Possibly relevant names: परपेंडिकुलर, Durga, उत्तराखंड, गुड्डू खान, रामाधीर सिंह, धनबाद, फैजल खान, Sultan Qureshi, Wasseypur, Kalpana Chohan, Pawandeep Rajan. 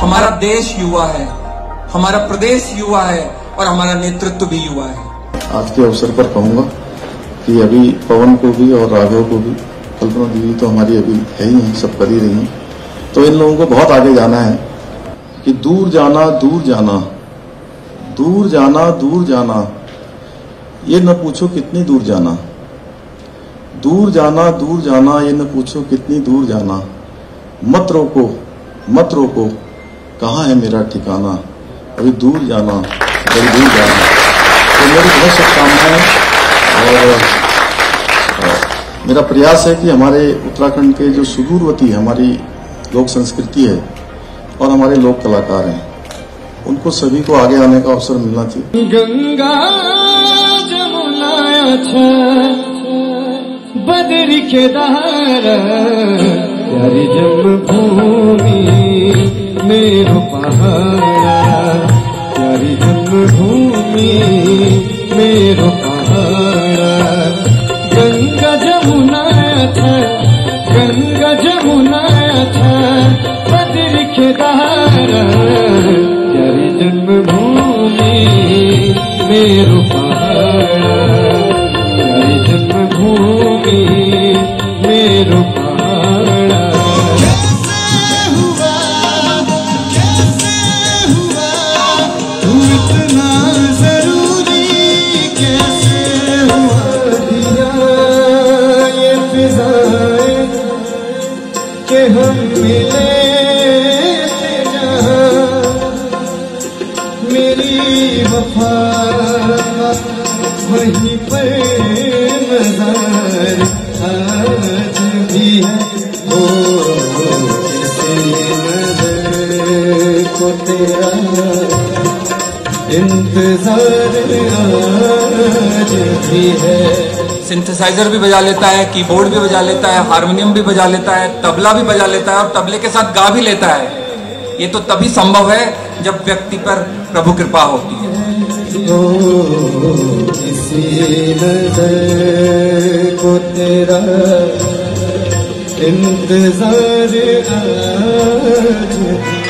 हमारा देश युवा है, हमारा प्रदेश युवा है और हमारा नेतृत्व भी युवा है। आज के अवसर पर कहूँगा कि अभी पवन को भी और राघव को भी, कल्पना दीदी तो हमारी अभी है ही, सब कर ही रही हैं, तो इन लोगों को बहुत आगे जाना है कि दूर जाना दूर जाना दूर जाना दूर जाना, ये न पूछो कितनी दूर जाना, दूर जाना दूर जाना, ये न पूछो कितनी दूर जाना, मत रोको कहाँ है मेरा ठिकाना, अभी दूर जाना अभी दूर जाना। तो मेरी बहुत शुभकामनाएं और मेरा प्रयास है कि हमारे उत्तराखंड के जो सुदूरवर्ती हमारी लोक संस्कृति है और हमारे लोक कलाकार हैं, उनको सभी को आगे आने का अवसर मिलना चाहिए। गंगा जमुना बदर के दारा प्यारी जन्मभूमि मेरो पहाड़ा, प्यारी जन्मभूमि मेरो पहाड़ा, गंगा जमुना था, गंगा जमुना था बदर के दारा प्यारी जन्मभूमि मेरो पहाड़ा। सिंथेसाइजर भी बजा लेता है, कीबोर्ड भी बजा लेता है, हारमोनियम भी बजा लेता है, तबला भी बजा लेता है और तबले के साथ गा भी लेता है। ये तो तभी संभव है जब व्यक्ति पर प्रभु कृपा होती है। को तेरा इंतजार आज